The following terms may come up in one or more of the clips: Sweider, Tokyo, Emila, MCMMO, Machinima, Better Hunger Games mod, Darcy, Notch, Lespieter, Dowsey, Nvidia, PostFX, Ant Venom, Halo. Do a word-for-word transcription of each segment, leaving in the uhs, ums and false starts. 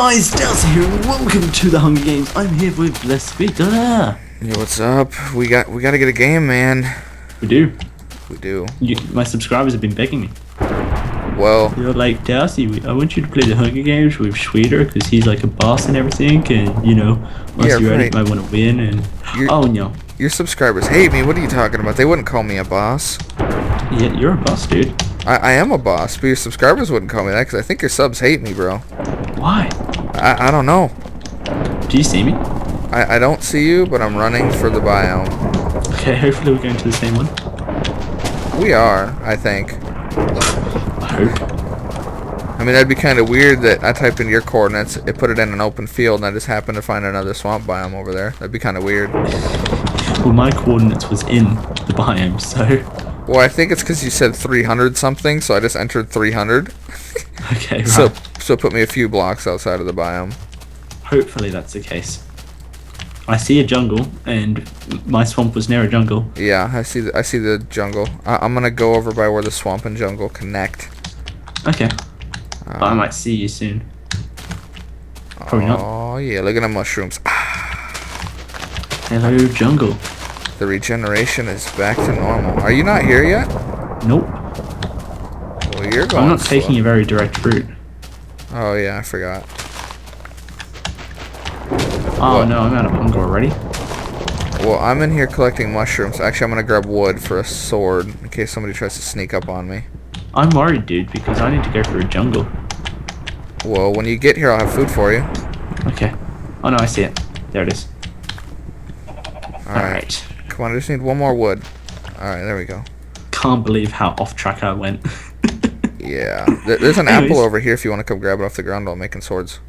guys, Dowsey here, and welcome to the Hunger Games. I'm here with Lespieter. Hey, what's up? We got we got to get a game, man. We do. We do. You, my subscribers have been begging me. Well, you're like, Darcy, I want you to play the Hunger Games with Sweider because he's like a boss and everything, and you know, once yeah, you're right, I want to win. And your, oh no, your subscribers hate me. What are you talking about? They wouldn't call me a boss. Yeah, you're a boss, dude. I, I am a boss, but your subscribers wouldn't call me that because I think your subs hate me, bro. Why? I I don't know. Do you see me? I I don't see you, but I'm running for the biome. Okay, hopefully we're going to the same one. We are, I think. I mean, that'd be kind of weird that I typed in your coordinates, it put it in an open field, and I just happened to find another swamp biome over there. That'd be kind of weird. Well, my coordinates was in the biome, so... Well, I think it's because you said three hundred something, so I just entered three hundred. Okay, right. So, so put me a few blocks outside of the biome. Hopefully that's the case. I see a jungle, and my swamp was near a jungle. Yeah, I see the, I see the jungle. I, I'm going to go over by where the swamp and jungle connect. Okay. Um, I might see you soon. Probably oh, not. Oh, yeah, look at the mushrooms. Hello, jungle. The regeneration is back to normal. Are you not here yet? Nope. Well, you're going I'm not slow. Taking a very direct route. Oh, yeah, I forgot. Oh what? No, I'm out of hunger already. Well, I'm in here collecting mushrooms. Actually, I'm gonna grab wood for a sword in case somebody tries to sneak up on me. I'm worried, dude, because I need to go for a jungle. Well, when you get here, I'll have food for you. Okay. Oh no, I see it. There it is. All right. Come on, I just need one more wood. All right, there we go. Can't believe how off track I went. Yeah. There, there's an Anyways. apple over here if you want to come grab it off the ground while I'm making swords.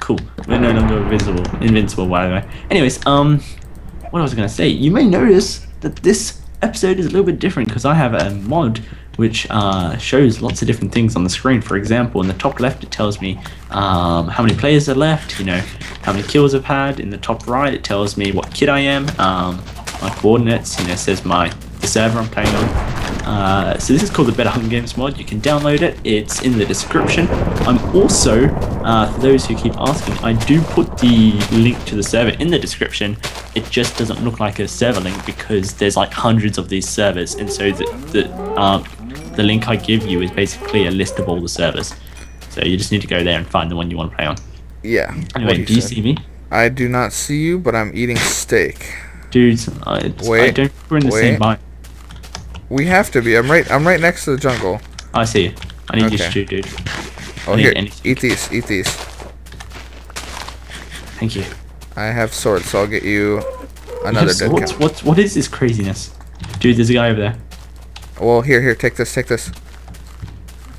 Cool. We're no longer invisible. Invincible, by the way. Anyways, um, what I was gonna say, you may notice that this episode is a little bit different because I have a mod which uh, shows lots of different things on the screen. For example, in the top left, it tells me um, how many players are left. You know, how many kills I've had. In the top right, it tells me what kid I am, um, my coordinates. You know, it says my the server I'm playing on. Uh, so this is called the Better Hunger Games mod. You can download it. It's in the description. I'm also, uh, for those who keep asking, I do put the link to the server in the description. It just doesn't look like a server link because there's like hundreds of these servers, and so the the, uh, the link I give you is basically a list of all the servers. So you just need to go there and find the one you want to play on. Yeah. Anyway, you do you said. see me? I do not see you, but I'm eating steak. Dudes, I, wait, I don't. We're in the wait. same biome. We have to be. I'm right. I'm right next to the jungle. I see you. I need okay. you to shoot, dude. Oh, here. Anything. Eat these. Eat these. Thank you. I have swords, so I'll get you another dead cow. What? What is this craziness, dude? There's a guy over there. Well, here, here. Take this. Take this.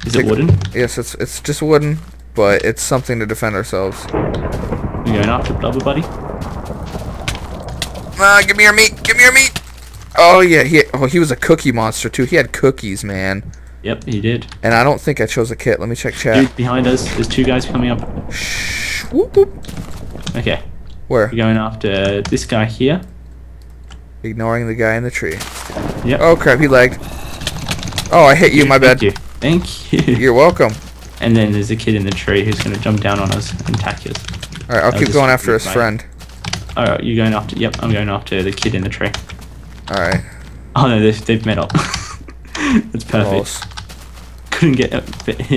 Is take it wooden? It. Yes, it's it's just wooden, but it's something to defend ourselves. You going after blubber, buddy? Ah, uh, give me your meat. Give me your meat. Oh yeah, he oh he was a cookie monster too. He had cookies, man. Yep, he did. And I don't think I chose a kit. Let me check chat. Dude, behind us, there's two guys coming up. Shh. Whoop, whoop. Okay. Where? We're going after this guy here. Ignoring the guy in the tree. Yep. Oh crap, he lagged. Oh, I hit you. Dude, my bad. Thank you. Thank you. You're welcome. And then there's a kid in the tree who's gonna jump down on us and attack us. All right, I'll that keep going after his friend. All right, you going after? Yep, I'm going after the kid in the tree. Alright. Oh no, they've, they've met up. That's perfect. Close. Couldn't get a,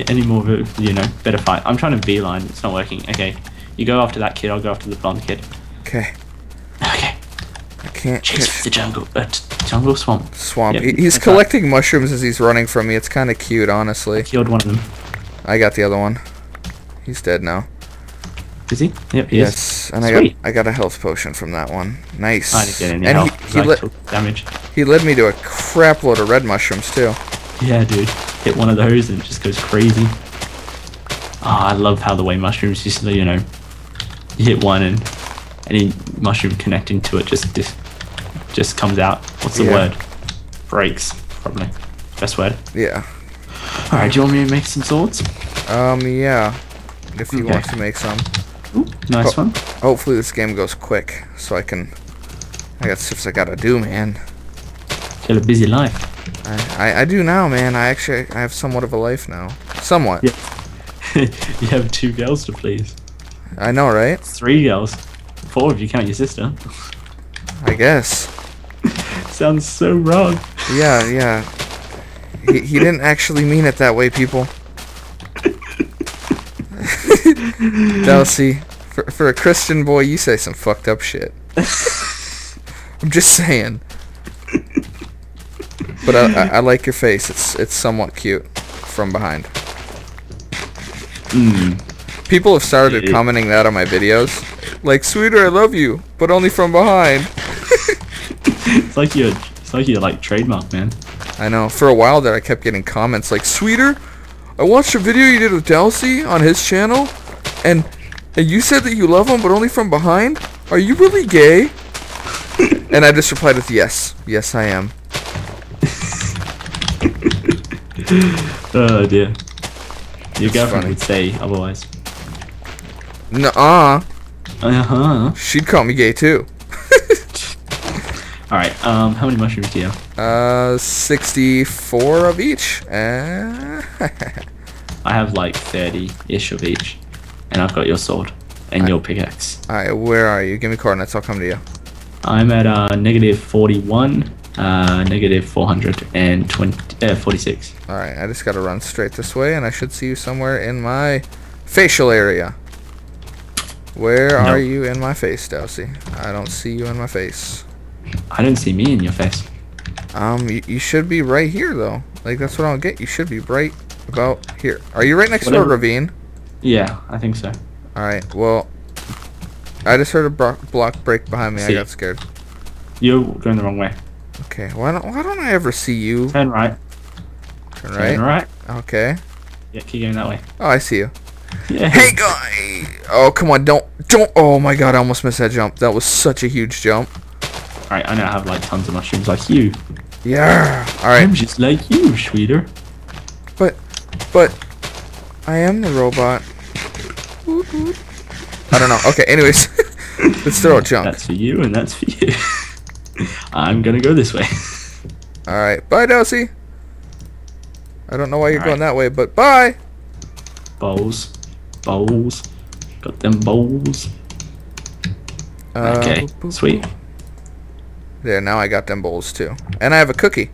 any more of a, you know, better fight. I'm trying to beeline, it's not working. Okay, you go after that kid, I'll go after the blonde kid. Okay. Okay. I can't chase the jungle, uh, jungle swamp. Swamp. Yep, he's collecting that. mushrooms as he's running from me. It's kind of cute, honestly. I killed one of them. I got the other one. He's dead now. Is he? Yep, he yes, is. and Sweet. I got I got a health potion from that one. Nice. I didn't get any and health, he, he I took damage. He led me to a crap load of red mushrooms too. Yeah, dude. Hit one of those and it just goes crazy. Ah, oh, I love how the way mushrooms just, you know, you hit one and any mushroom connecting to it just just, just comes out. What's the yeah. word? Breaks, probably. Best word. Yeah. All right. Do you want me to make some swords? Um. Yeah. If you okay. want to make some. Ooh, nice Ho one. Hopefully this game goes quick, so I can. I got stuff I gotta do, man. Got a busy life. I, I I do now, man. I actually I have somewhat of a life now. Somewhat. Yeah. You have two girls to please. I know, right? Three girls. Four if you count your sister. I guess. Sounds so wrong. Yeah, yeah. He, he didn't actually mean it that way, people. Dowsey, for, for a Christian boy, you say some fucked up shit. I'm just saying. But I, I, I like your face. It's it's somewhat cute from behind. Mm. People have started commenting that on my videos. Like, Sweider, I love you, but only from behind. It's like your, it's like your like trademark, man. I know. For a while there, I kept getting comments like, Sweider, I watched a video you did with Dowsey on his channel, and and you said that you love him, but only from behind. Are you really gay? And I just replied with yes. Yes, I am. Oh dear. Your it's girlfriend funny. Would say otherwise. Nuh-uh. Uh-huh. She'd call me gay too. Alright, um, how many mushrooms do you have? Uh, sixty-four of each. Uh... I have like thirty-ish of each. And I've got your sword. And I... your pickaxe. Alright, where are you? Give me coordinates, I'll come to you. I'm at, uh, negative forty-one, uh, negative four hundred twenty, uh, forty-six. Alright, I just gotta run straight this way, and I should see you somewhere in my facial area. Where nope. are you in my face, Dowsey? I don't see you in my face. I don't see me in your face. Um, you, you should be right here, though. Like, that's what I'll get. You should be right about here. Are you right next Whatever. to a ravine? Yeah, I think so. Alright, well, I just heard a bro block break behind me. See I got scared. You're going the wrong way. Okay, why don't, why don't I ever see you? Turn right. Turn right? Turn right. Okay. Yeah, keep going that way. Oh, I see you. Yeah. Hey, guy! Oh, come on, don't, don't, oh my god, I almost missed that jump. That was such a huge jump. Alright, I now have like tons of mushrooms like you. Yeah. Alright. I'm just like you, Sweider. But but I am the robot. Boop, boop. I don't know. Okay, anyways. Let's throw a jump. That's for you and that's for you. I'm gonna go this way. Alright, bye Dowsey. I don't know why you're All going right. that way, but bye. Bowls. Bowls. Got them bowls. Uh, okay. Boop, boop, sweet. Boop. There, now I got them bowls too. And I have a cookie.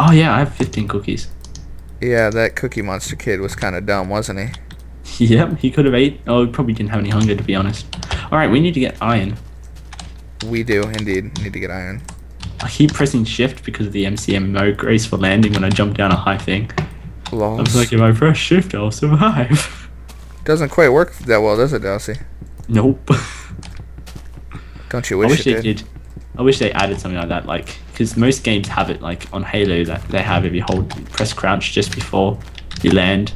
Oh yeah, I have fifteen cookies. Yeah, that Cookie Monster kid was kind of dumb, wasn't he? Yep, he could have ate. Oh, he probably didn't have any hunger, to be honest. Alright, we need to get iron. We do, indeed. Need to get iron. I keep pressing shift because of the M C M M O graceful landing when I jump down a high thing. Lost. I was like, if I press shift, I'll survive. Doesn't quite work that well, does it, Dowsey? Nope. Don't you wish, I wish it did? It did. I wish they added something like that, like, because most games have it, like, on Halo, that they have if you hold, press crouch just before you land,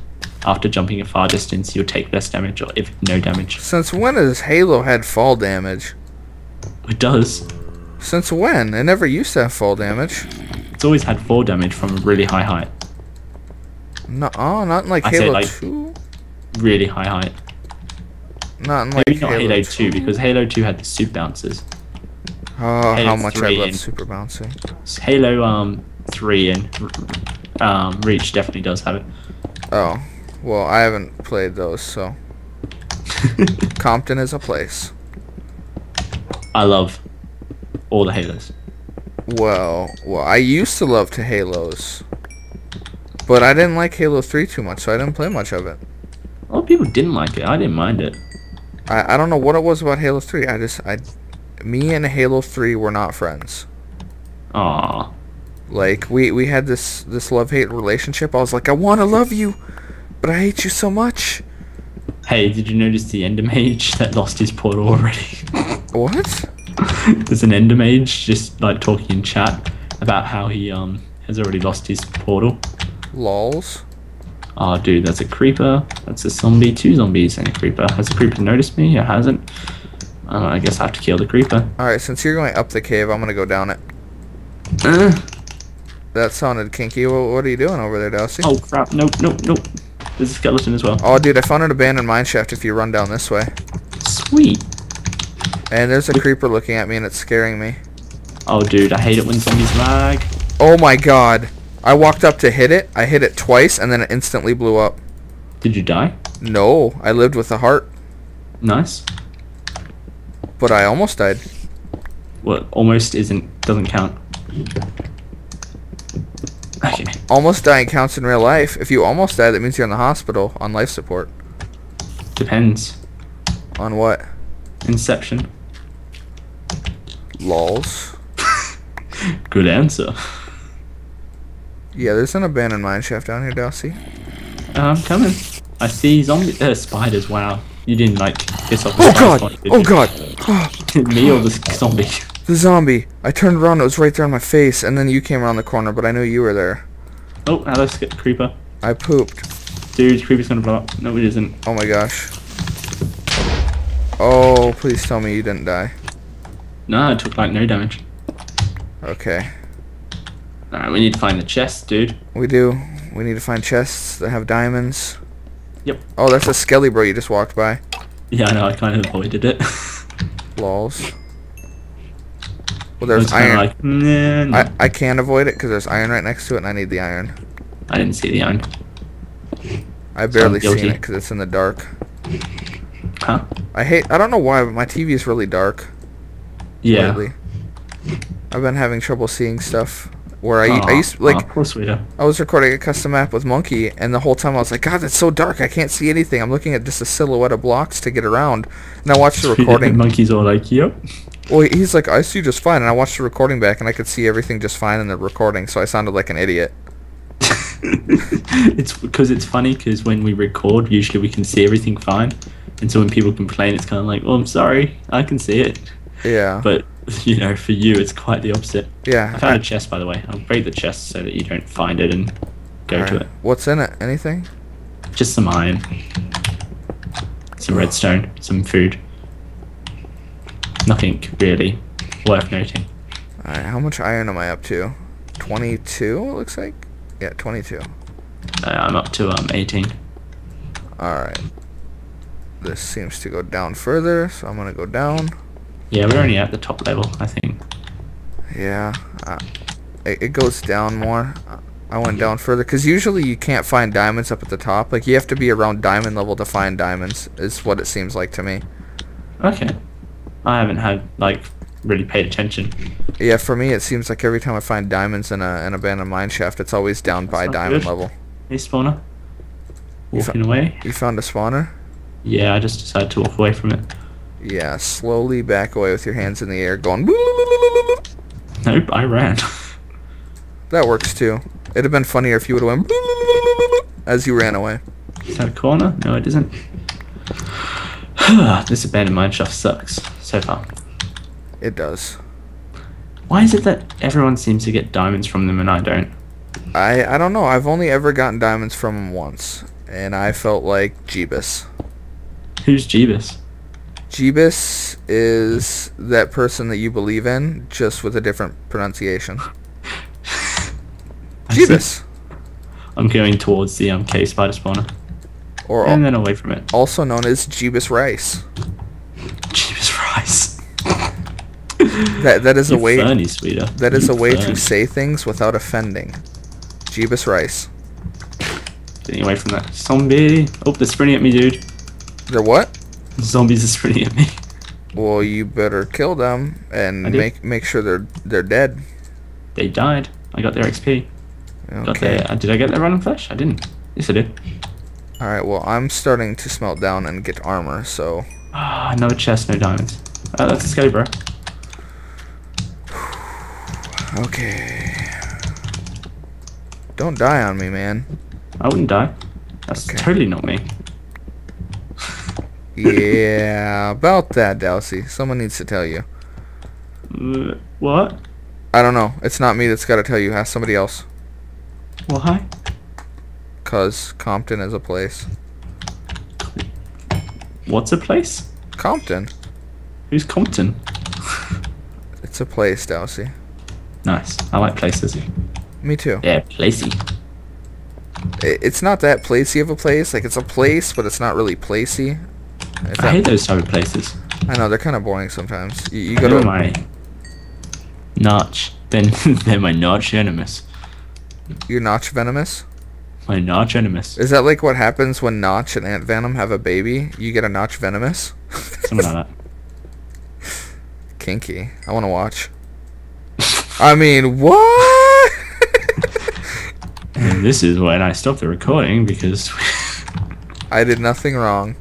after jumping a far distance, you'll take less damage, or if no damage. Since when has Halo had fall damage? It does. Since when? It never used to have fall damage. It's always had fall damage from a really high height. No, oh, not in, like, I Halo say, like, two? Really high height. Not in, like, Maybe not Halo, Halo two, two, because Halo two had the soup bouncers. Oh, Halo how much I love super bouncing. Halo um three and um Reach definitely does have it. Oh, well I haven't played those, so Compton is a place. I love all the Halos. Well, well, I used to love to Halos, but I didn't like Halo three too much, so I didn't play much of it. A lot of people didn't like it. I didn't mind it. I I don't know what it was about Halo three. I just I. Me and Halo three were not friends. Aww. Like, we, we had this, this love-hate relationship. I was like, I want to love you, but I hate you so much. Hey, did you notice the Endermage that lost his portal already? What? There's an Endermage just, like, talking in chat about how he um has already lost his portal. Lols. Oh, dude, that's a creeper. That's a zombie. Two zombies and a creeper. Has a creeper noticed me? It hasn't. Uh, I guess I have to kill the creeper. Alright, since you're going up the cave, I'm going to go down it. Uh. That sounded kinky. What, what are you doing over there, Dowsey? Oh, crap. Nope, nope, nope. There's a skeleton as well. Oh, dude, I found an abandoned mineshaft if you run down this way. Sweet. And there's a creeper looking at me, and it's scaring me. Oh, dude, I hate it when zombies lag. Oh, my God. I walked up to hit it. I hit it twice, and then it instantly blew up. Did you die? No. I lived with a heart. Nice. But I almost died. Well, almost isn't doesn't count. Okay. Almost dying counts in real life. If you almost die, that means you're in the hospital on life support. Depends. On what? Inception. Lols. Good answer. Yeah, there's an abandoned mineshaft down here, Darcy. Uh, I'm coming. I see zombie uh, spiders. Wow, you didn't like piss off. Oh god! Point, oh you? god! Me or the zombie? The zombie. I turned around. It was right there on my face, and then you came around the corner. But I knew you were there. Oh, now let's get creeper. I pooped. Dude, creeper's gonna blow up. No, it isn't. Oh my gosh. Oh, please tell me you didn't die. No, I took like no damage. Okay. Alright, we need to find the chest, dude. We do. We need to find chests that have diamonds. Yep. Oh, that's a skelly bro you just walked by. Yeah, I know. I kind of avoided it. Lols. Well, there's iron. Like, nah, nah. I, I can't avoid it because there's iron right next to it and I need the iron. I didn't see the iron. I barely so seen it because it's in the dark. Huh? I hate... I don't know why, but my T V is really dark. Yeah. Lately. I've been having trouble seeing stuff. Where I, oh, I used to, like, oh, poor Sweider. I was recording a custom map with Monkey, and the whole time I was like, God, that's so dark, I can't see anything. I'm looking at just a silhouette of blocks to get around, and I watched the recording. And Monkey's all like, yep. Well, he's like, I see just fine, and I watched the recording back, and I could see everything just fine in the recording, so I sounded like an idiot. It's because it's funny, because when we record, usually we can see everything fine, and so when people complain, it's kind of like, oh, I'm sorry, I can see it. Yeah. But... you know, for you, it's quite the opposite. Yeah. I found I, a chest, by the way. I'll break the chest so that you don't find it and go right. to it. What's in it? Anything? Just some iron. Some redstone. Some food. Nothing, really, worth noting. Alright, how much iron am I up to? twenty-two, it looks like? Yeah, twenty-two. Uh, I'm up to um eighteen. Alright. This seems to go down further, so I'm going to go down. Yeah, we're only at the top level, I think. Yeah, uh, it, it goes down more. I went down further because usually you can't find diamonds up at the top. Like you have to be around diamond level to find diamonds. Is what it seems like to me. Okay, I haven't had like really paid attention. Yeah, for me it seems like every time I find diamonds in a, an abandoned mine shaft, it's always down That's by diamond good. level. Hey, spawner. Walking you away. You found a spawner? Yeah, I just decided to walk away from it. Yeah, slowly back away with your hands in the air, going... Nope, I ran. That works, too. It'd have been funnier if you would have went... as you ran away. Is that a corner? No, it isn't. This abandoned mineshaft sucks, so far. It does. Why is it that everyone seems to get diamonds from them and I don't? I, I don't know. I've only ever gotten diamonds from them once, and I felt like Jeebus. Who's Jeebus? Jeebus is that person that you believe in, just with a different pronunciation. Jeebus. I'm going towards the um, K spider spawner. Or and then away from it. Also known as Jeebus Rice. Jeebus Rice. that that is You're a way funny, Sweider. That is You're a way funny. to say things without offending. Jeebus Rice. Getting away from that zombie. Oh, they're sprinting at me, dude. They're what? Zombies are sprinting at me. Well, you better kill them and make make sure they're they're dead. They died. I got their X P. Okay. Got their, uh, did I get their random flesh? I didn't. Yes, I did. All right. Well, I'm starting to smelt down and get armor. So. Ah, no chest, no diamonds. Uh, that's a scary, bro. Okay. Don't die on me, man. I wouldn't die. That's okay. Totally not me. Yeah, about that, Dowsey. Someone needs to tell you. What? I don't know. It's not me that's got to tell you. Ask somebody else. Why? Because Compton is a place. What's a place? Compton. Who's Compton? It's a place, Dowsey. Nice. I like places. Me too. Yeah, placey. It's not that placey of a place. Like, it's a place, but it's not really placey. If I hate those type of places. I know, they're kind of boring sometimes. You, you go to my Notch. Then they're my Notch venomous. You're Notch venomous? My Notch Venomous. Is that like what happens when Notch and Ant Venom have a baby? You get a Notch Venomous? Something like that. Kinky. I want to watch. I mean, what? And this is when I stopped the recording because... I did nothing wrong.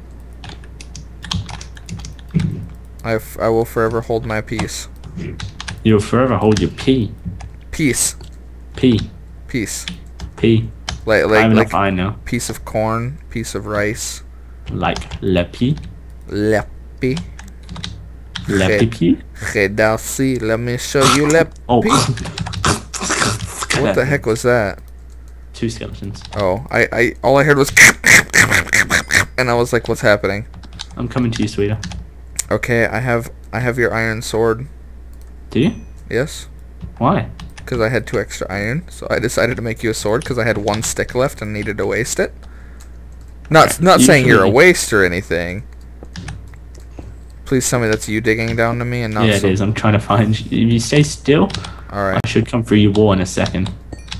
I, f I will forever hold my peace. You'll forever hold your pee. Peace. Pee. Peace. Pee. Like, like, I'm like, I know. Piece of corn, piece of rice. Like, lepi. Lepi. Lepi. Hey, Darcy, let me show you lepi. Oh. What the heck was that? Two skeletons. Oh, I, I, all I heard was and I was like, what's happening? I'm coming to you, Sweider. Okay, I have, I have your iron sword. Do you? Yes. Why? Because I had two extra iron, so I decided to make you a sword because I had one stick left and needed to waste it. Not not Usually. saying you're a waste or anything. Please tell me that's you digging down to me and not... Yeah, it is. I'm trying to find you. If you stay still, all right. I should come through your wall in a second.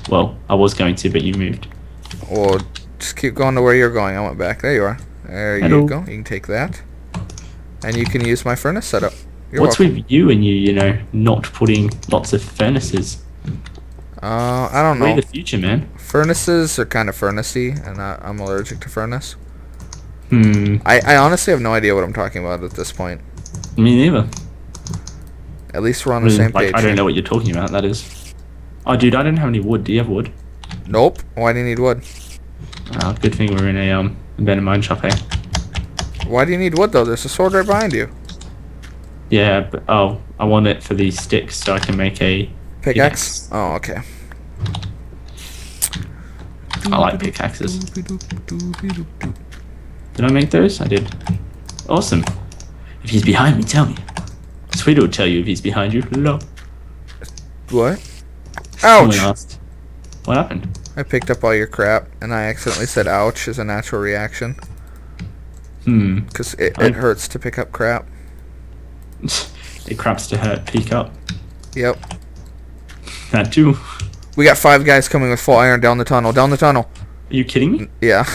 Well, I was going to, but you moved. Well, just keep going to where you're going. I went back. There you are. There Hello. you go. You can take that. And you can use my furnace setup. You're What's welcome. with you and you, you know, not putting lots of furnaces? Uh, I don't know. Way the future, man. Furnaces are kind of furnace-y, and I, I'm allergic to furnace. Hmm. I, I honestly have no idea what I'm talking about at this point. Me neither. At least we're on I mean, the same like, page. I don't know what you're talking about, that is. Oh, dude, I don't have any wood. Do you have wood? Nope. Why do you need wood? Oh, good thing we're in a um, abandoned mine shop, hey? Why do you need wood, though? There's a sword right behind you. Yeah, but, oh, I want it for these sticks so I can make a... Pickaxe? Yes. Oh, okay. I like pickaxes. Did I make those? I did. Awesome. If he's behind me, tell me. Sweider will tell you if he's behind you. Hello. What? Ouch! Asked, what happened? I picked up all your crap, and I accidentally said ouch as a natural reaction. Hmm. Because it, it hurts to pick up crap. It craps to hurt. Peek up. Yep. That too. We got five guys coming with full iron down the tunnel. Down the tunnel. Are you kidding me? Yeah.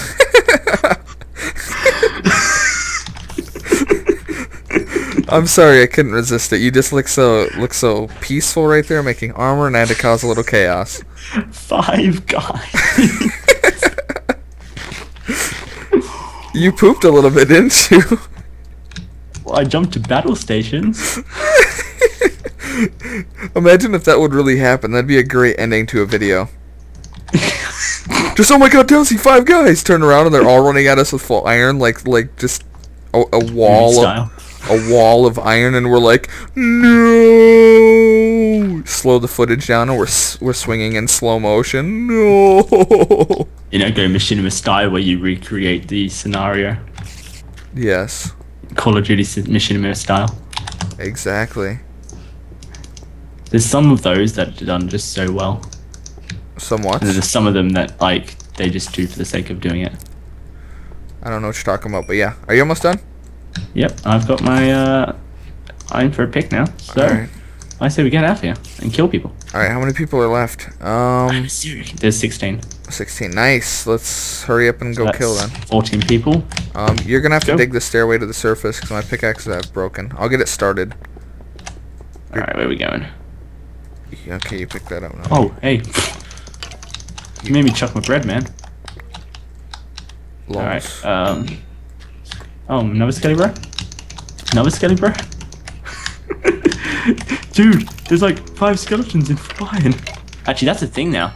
I'm sorry, I couldn't resist it. You just look so look so peaceful right there, making armor, and I had to cause a little chaos. Five guys. You pooped a little bit, didn't you? Well, I jumped to battle stations. Imagine if that would really happen. That'd be a great ending to a video. Just, oh my god, Dowsey, five guys! Turn around and they're all running at us with full iron, like, like just a, a wall of, a wall of iron, and we're like, no! Slow the footage down and we're, we're swinging in slow motion. No! You know, go Machinima style where you recreate the scenario. Yes. Call of Duty Machinima style. Exactly. There's some of those that are done just so well. Somewhat. And there's some of them that, like, they just do for the sake of doing it. I don't know what you're talking about, but yeah. Are you almost done? Yep, I've got my uh, iron for a pick now. So, right. I say we get out of here and kill people. Alright, how many people are left? Um, I'm serious. There's sixteen. sixteen, nice. Let's hurry up and go That's kill then. fourteen people. Um, You're going to have to go. dig the stairway to the surface because my pickaxe is broken. I'll get it started. Alright, where are we going? Okay, you picked that up now. Oh, hey. You made me chuck my bread, man. Alright, um... Oh, another skelly, bro? Another skelly, bro? Dude, there's like five skeletons in flying. Actually, that's a thing now.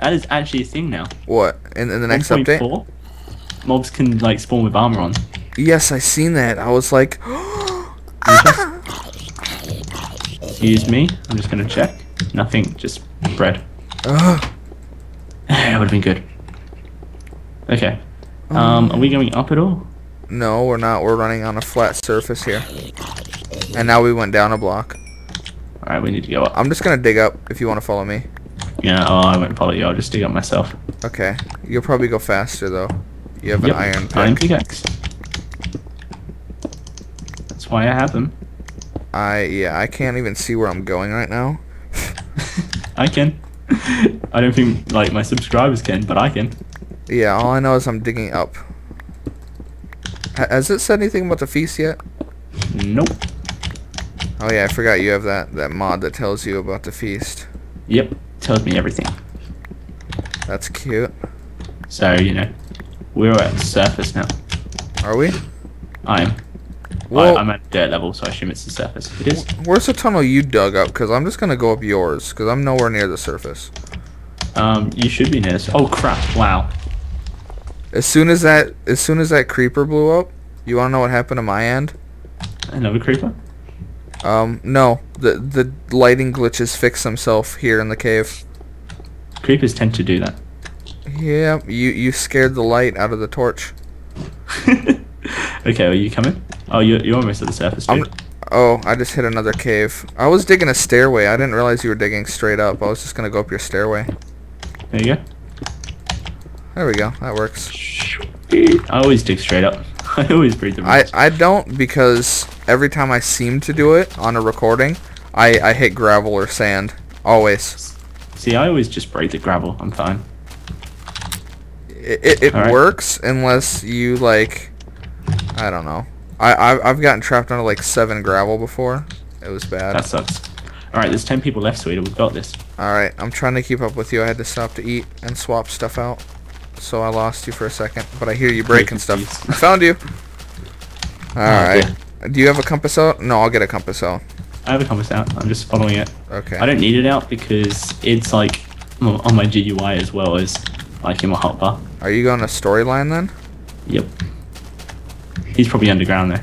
That is actually a thing now. What? In, in the next update? one point four? Mobs can, like, spawn with armor on. Yes, I seen that. I was like... Excuse me. I'm just gonna check. Nothing, just bread. Ugh. That would have been good. Okay. Um, um, are we going up at all? No, we're not. We're running on a flat surface here. And now we went down a block. Alright, we need to go up. I'm just going to dig up if you want to follow me. Yeah, oh, I won't follow you. I'll just dig up myself. Okay. You'll probably go faster, though. You have yep. an iron pick. Iron pickaxe. That's why I have them. I, yeah, I can't even see where I'm going right now. I can. I don't think like my subscribers can, but I can. Yeah, all I know is I'm digging up. H has it said anything about the feast yet? Nope. Oh yeah, I forgot you have that, that mod that tells you about the feast. Yep, tells me everything. That's cute. So, you know, we're at the surface now. Are we? I'm. Well, I, I'm at dirt level, so I assume it's the surface. It is. Where's the tunnel you dug up? Because I'm just going to go up yours, because I'm nowhere near the surface. Um, you should be near this. Oh, crap. Wow. As soon as that, as soon as that creeper blew up, you want to know what happened to my end? Another creeper? Um, no. The, the lighting glitches fix themselves here in the cave. Creepers tend to do that. Yeah, you, you scared the light out of the torch. Okay, are you coming? Oh, you're, you're almost at the surface, dude. I'm, oh, I just hit another cave. I was digging a stairway. I didn't realize you were digging straight up. I was just going to go up your stairway. There you go. There we go. That works. I always dig straight up. I always breathe the breath. I, I don't, because every time I seem to do it on a recording, I, I hit gravel or sand. Always. See, I always just breathe the gravel. I'm fine. It, it, it right. works unless you, like... I don't know. I, I I've gotten trapped under like seven gravel before. It was bad. That sucks. All right, there's ten people left, Sweider. We've got this. All right, I'm trying to keep up with you. I had to stop to eat and swap stuff out, so I lost you for a second. But I hear you breaking stuff. I found you. All right. Okay. Do you have a compass out? No, I'll get a compass out. I have a compass out. I'm just following it. Okay. I don't need it out because it's like on my G U I as well as like in my hotbar. Are you going to storyline then? Yep. He's probably underground there.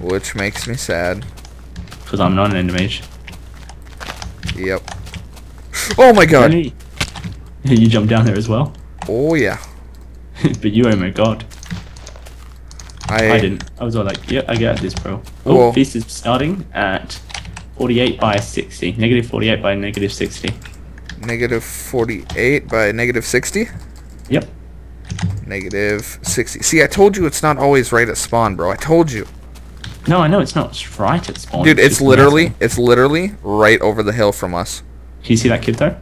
Which makes me sad. Because I'm not an endermage. Yep. Oh my god! You, you jumped down there as well? Oh yeah. But you, oh my god. I, I didn't. I was all like, yep, yeah, I got this, bro. Oh, whoa. Feast is starting at forty-eight by sixty. Negative forty-eight by negative sixty. Negative forty-eight by negative sixty? Yep. Negative sixty. See, I told you it's not always right at spawn, bro. I told you. No, I know it's not it's right at spawn. Dude, it's, it's literally, nasty. it's literally right over the hill from us. Can you see that kid there?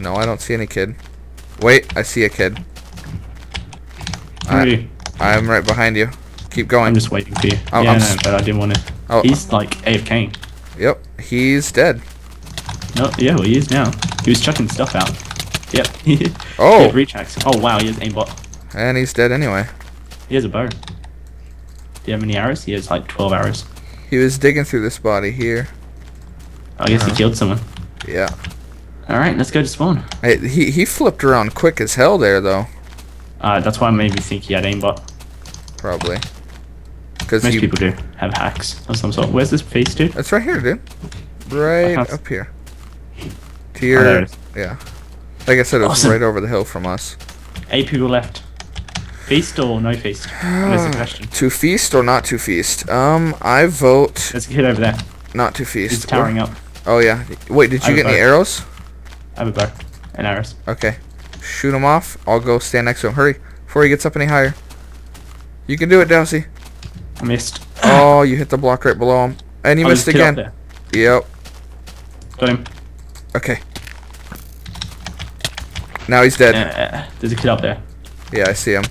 No, I don't see any kid. Wait, I see a kid. Where I, are you? I'm right behind you. Keep going. I'm just waiting for you. I'm, yeah, I'm no, but I didn't want to. Oh, he's like A F K. Yep, he's dead. No, yeah, well he is now. He was chucking stuff out. Yep. Oh. Retracts. Oh wow, he has aimbot. And he's dead anyway. He has a bow. Do you have any arrows? He has like twelve arrows. He was digging through this body here. I guess uh, he killed someone. Yeah. All right, let's go to spawn. Hey, he he flipped around quick as hell there though. Uh, that's why I made me think he had aimbot. Probably. Because most people do have hacks of some sort. Where's this feast, dude? It's right here, dude. Right up here. To your, oh, there it is. Yeah. Like I said, it was awesome. Right over the hill from us. Eight people left. Feast or no feast? That's the question. To feast or not to feast? Um, I vote... There's a kid over there. Not to feast. He's towering We're... up. Oh, yeah. Wait, did you get any arrows? I have a bow. And arrows. Okay. Shoot him off. I'll go stand next to him. Hurry. Before he gets up any higher. You can do it, Dowsey. I missed. Oh, you hit the block right below him. And you oh, missed again. Up there. Yep. Got him. Okay. Now he's dead. Uh, there's a kid up there. Yeah, I see him.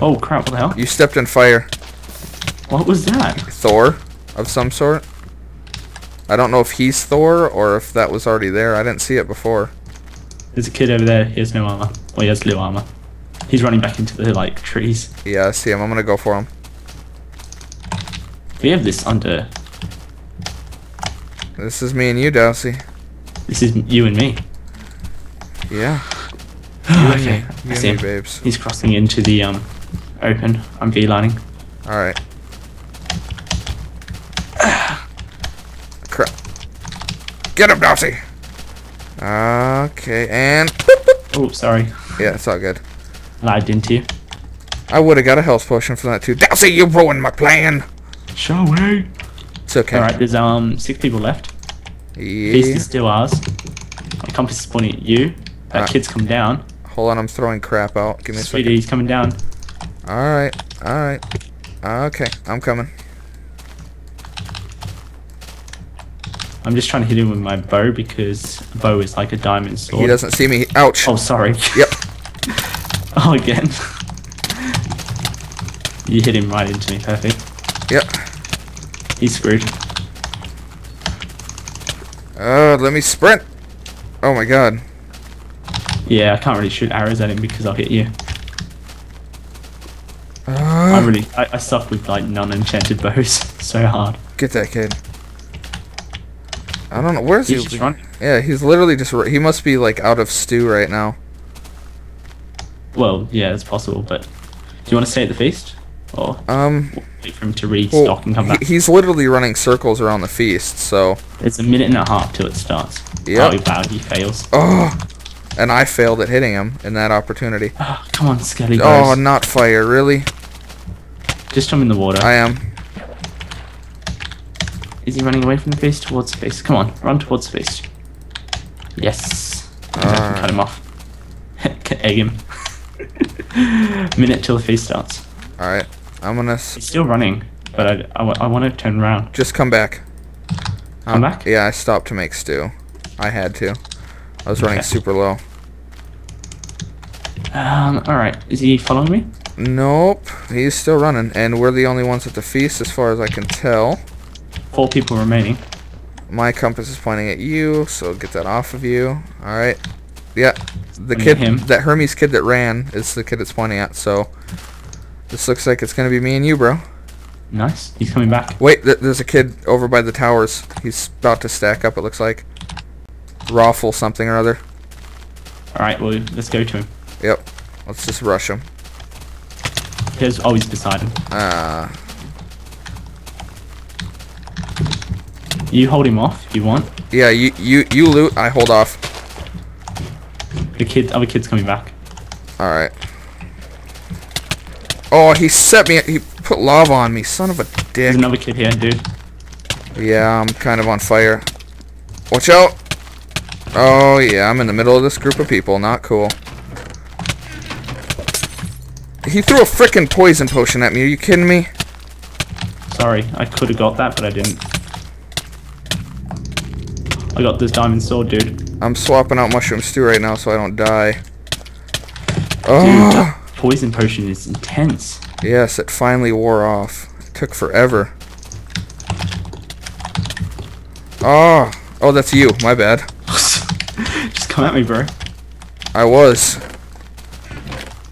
Oh crap, what the hell? You stepped in fire. What was that? Thor of some sort. I don't know if he's Thor or if that was already there. I didn't see it before. There's a kid over there. He has no armor. Well, he has blue armor. He's running back into the, like, trees. Yeah, I see him. I'm gonna go for him. We have this under... This is me and you, Dowsey. This is you and me. Yeah. Okay, I see him. Babes. He's crossing into the um open. I'm V-lining. All right. Crap. Get him, Dowsey. Okay, and. Oh, sorry. Yeah, it's all good. Lied into you. I would have got a health potion for that too. Dowsey, you ruined my plan. Shall we? It's okay. All right, there's um six people left. Yeah. Feast is still ours. My compass is pointing at you. That uh, kid's come down. Hold on, I'm throwing crap out. Give me a second. Sweetie, he's coming down. Alright, alright. Okay, I'm coming. I'm just trying to hit him with my bow because a bow is like a diamond sword. He doesn't see me. Ouch. Oh, sorry. Yep. Oh, again. You hit him right into me, perfect. Yep. He's screwed. Uh, let me sprint. Oh my god. Yeah, I can't really shoot arrows at him because I'll hit you. Uh, I really, I, I suck with like non-enchanted bows so hard. Get that kid. I don't know, where's he? He's just running. Yeah, he's literally just, he must be like out of stew right now. Well, yeah, it's possible, but do you want to stay at the feast? Or um, wait for him to restock well, and come back? He's literally running circles around the feast, so... It's a minute and a half till it starts. Yeah. Oh, wow, he fails. Oh, and I failed at hitting him in that opportunity. Oh, come on, Skelly. Oh, not fire, really? Just jump in the water. I am. Is he running away from the feast towards the feast? Come on, run towards the feast. Yes. All I can right. Cut him off. Egg him. Minute till the feast starts. Alright, I'm gonna... S He's still running, but I, I, I want to turn around. Just come back. Come um, back? Yeah, I stopped to make stew. I had to. I was okay. running super low. Um, alright, is he following me? Nope, he's still running, and we're the only ones at the feast as far as I can tell. Four people remaining. My compass is pointing at you, so get that off of you. Alright. Yeah, the kid, him. that Hermes kid that ran is the kid it's pointing at, so this looks like it's going to be me and you, bro. Nice. He's coming back. Wait, th there's a kid over by the towers. He's about to stack up, it looks like. Raffle something or other. Alright, well, let's go to him. Yep. Let's just rush him. He's always beside him. Ah. Uh, You hold him off if you want. Yeah, you you you loot. I hold off. The kid, other kid's coming back. All right. Oh, he set me. He put lava on me. Son of a dick. There's another kid here, dude. Yeah, I'm kind of on fire. Watch out! Oh yeah, I'm in the middle of this group of people. Not cool. He threw a frickin' poison potion at me. Are you kidding me? Sorry, I could have got that, but I didn't. I got this diamond sword, dude. I'm swapping out mushroom stew right now so I don't die. Oh. Dude, that poison potion is intense. Yes, it finally wore off. It took forever. Oh, oh, that's you. My bad. Just come at me, bro. I was.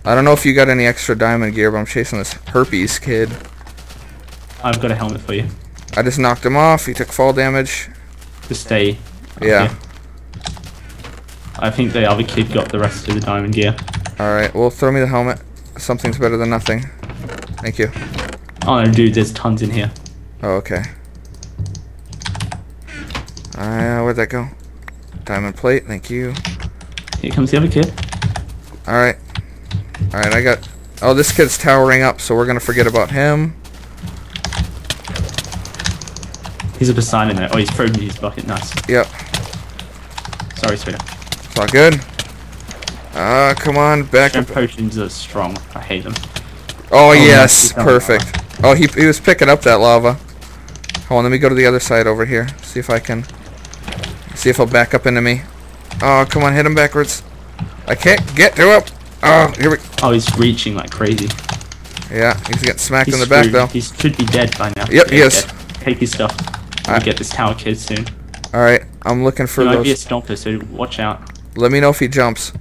I don't know if you got any extra diamond gear, but I'm chasing this herpes kid. I've got a helmet for you. I just knocked him off. He took fall damage. To stay. Yeah. Here. I think the other kid got the rest of the diamond gear. Alright, well, throw me the helmet. Something's better than nothing. Thank you. Oh, no, dude, there's tons in here. Oh, okay. Uh, where'd that go? Diamond plate, thank you. Here comes the other kid. Alright. Alright, I got... Oh, this kid's towering up, so we're gonna forget about him. He's a Poseidon there. Oh, he's thrown me his bucket. Nice. Yep. Sorry, Sweider. It's all good. Ah, uh, come on, back up. Potions are strong. I hate them. Oh, oh yes. Perfect. Oh, he, he was picking up that lava. Hold on, let me go to the other side over here. See if I can... See if he'll back up into me. Oh, come on, hit him backwards. I can't get to him. Oh, here we... Oh, he's reaching like crazy. Yeah, he's getting smacked he's in the screwed. back, though. He should be dead by now. Yep, he is. Dead. Take his stuff. I get this tower kid soon. Alright, I'm looking for those. He might be a stomper, so watch out. Let me know if he jumps.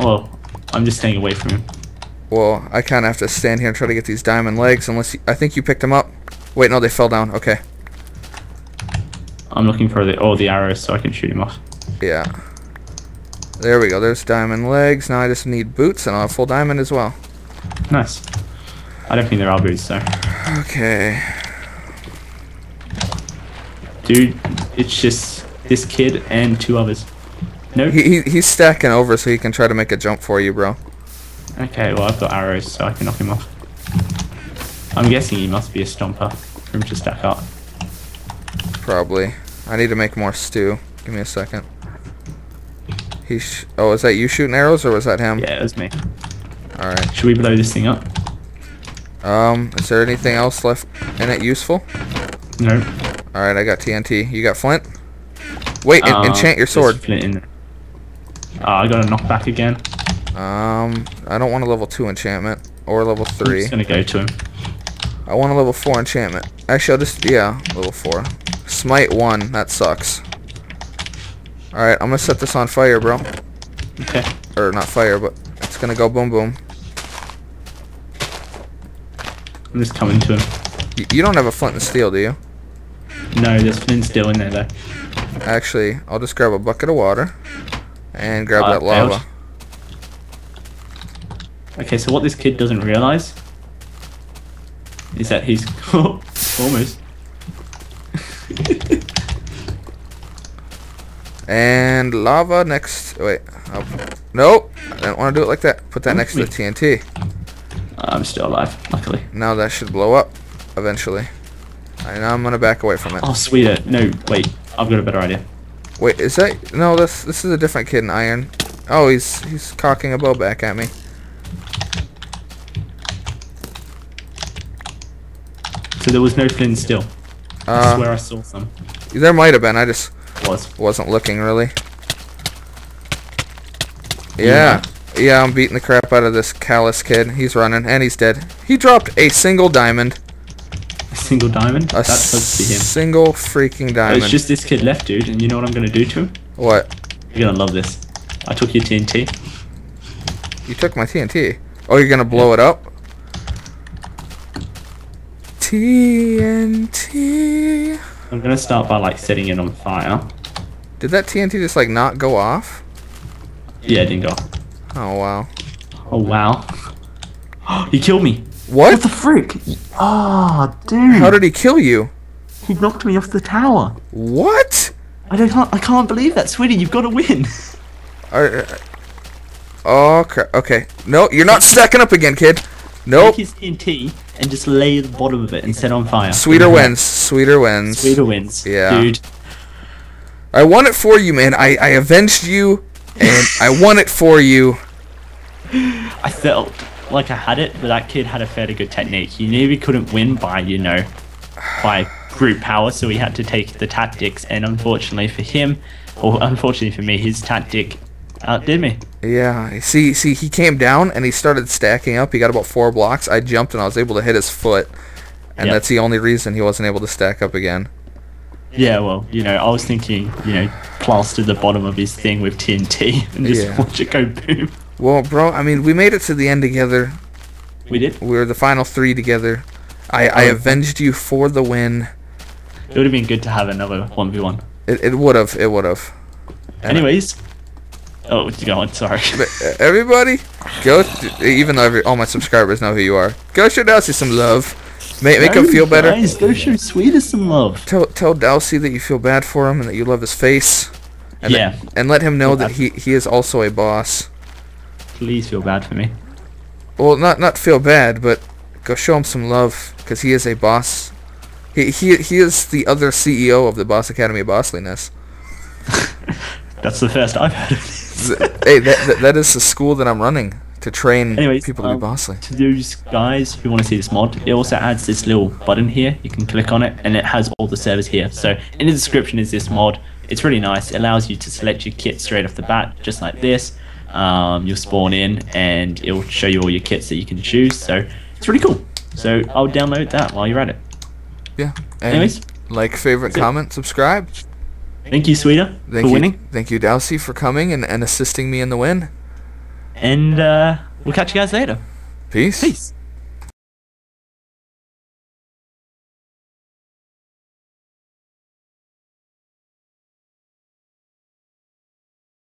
Oh, I'm just staying away from him. Well, I kind of have to stand here and try to get these diamond legs unless... He, I think you picked them up. Wait, no, they fell down. Okay. I'm looking for the, all the arrows so I can shoot him off. Yeah. There we go. There's diamond legs. Now I just need boots and I'll have full diamond as well. Nice. I don't think there are boots, so... Okay... Dude, it's just this kid and two others. No, nope. he, he he's stacking over so he can try to make a jump for you, bro. Okay, well I've got arrows so I can knock him off. I'm guessing he must be a stomper for him to stack up. Probably. I need to make more stew. Give me a second. He sh oh, is that you shooting arrows or was that him? Yeah, it was me. All right. Should we blow this thing up? Um, is there anything else left in it useful? No. Nope. Alright, I got T N T. You got flint? Wait, en uh, enchant your sword. Flint in there. Uh, I got a knockback again. Um, I don't want a level two enchantment or level three. I'm just gonna go to him. I want a level four enchantment. Actually, I'll just yeah, level four. Smite one. That sucks. All right, I'm gonna set this on fire, bro. Okay. Or not fire, but it's gonna go boom boom. I'm just coming to him. Y you don't have a flint and steel, do you? No, there's flint and steel in there though. Actually, I'll just grab a bucket of water and grab uh, that lava. Failed. Okay, so what this kid doesn't realize is that he's almost. And lava next. Wait. I'll, nope. I don't want to do it like that. Put that next to the T N T. I'm still alive, luckily. Now that should blow up eventually. Alright, now I'm going to back away from it. Oh, sweeter. No, wait. I've got a better idea. Wait, is that. No, this, this is a different kid in iron. Oh, he's, he's cocking a bow back at me. So there was no flint still. I uh, swear I saw some. There might have been. I just was. wasn't looking really. Yeah. yeah, yeah. I'm beating the crap out of this callous kid. He's running and he's dead. He dropped a single diamond. A single diamond? A That's supposed to be him. Single freaking diamond. It's just this kid left, dude. And you know what I'm gonna do to him? What? You're gonna love this. I took your T N T. You took my T N T. Oh, you're gonna blow yeah. it up? T N T. I'm gonna start by like setting it on fire. Did that T N T just like not go off? Yeah, it didn't go off. Oh wow. Oh wow. He killed me. What? What the frick? Ah, oh, dude. How did he kill you? He knocked me off the tower. What? I don't. I can't believe that, sweetie. You've got to win. Oh crap. Okay. No, you're not stacking up again, kid. Nope. Take his T N T and just lay the bottom of it and set on fire. Sweeter wins. Sweeter wins. Sweeter wins. Yeah. Dude. I won it for you, man. I, I avenged you, and I won it for you. I felt like I had it, but that kid had a fairly good technique. He knew he couldn't win by, you know, by brute power, so he had to take the tactics, and unfortunately for him, or unfortunately for me, his tactic outdid me. Yeah, see, see, he came down and he started stacking up. He got about four blocks. I jumped and I was able to hit his foot, and yep. that's the only reason he wasn't able to stack up again. Yeah, well, you know, I was thinking, you know, plaster the bottom of his thing with T N T and just yeah. watch it go boom. Well, bro, I mean, we made it to the end together. We did. We were the final three together. I, I avenged you for the win. It would have been good to have another one v one. It, it would have. It would have. Anyways. Oh, what's going? Sorry. Everybody, go. Even though every, all my subscribers know who you are, go show Dowsey some love. Make make no, him feel better. Guys, go show Sweider some love. Tell tell Dowsey that you feel bad for him and that you love his face. And yeah. That, and let him know feel that he he is also a boss. Please feel bad for me. Well, not not feel bad, but go show him some love because he is a boss. He he he is the other C E O of the Boss Academy of Bossliness. That's the first I've heard of this. Hey, that, that, that is the school that I'm running to train Anyways, people to um, be bossly. To those guys who want to see this mod, it also adds this little button here. You can click on it, and it has all the servers here. So in the description is this mod. It's really nice. It allows you to select your kit straight off the bat, just like this. Um, you'll spawn in, and it will show you all your kits that you can choose. So it's really cool. So I'll download that while you're at it. Yeah. And Anyways. Like, favorite, comment, subscribe. Thank you, Sweider, for you, winning. Thank you, Dowsey, for coming and, and assisting me in the win. And uh, we'll catch you guys later. Peace. Peace.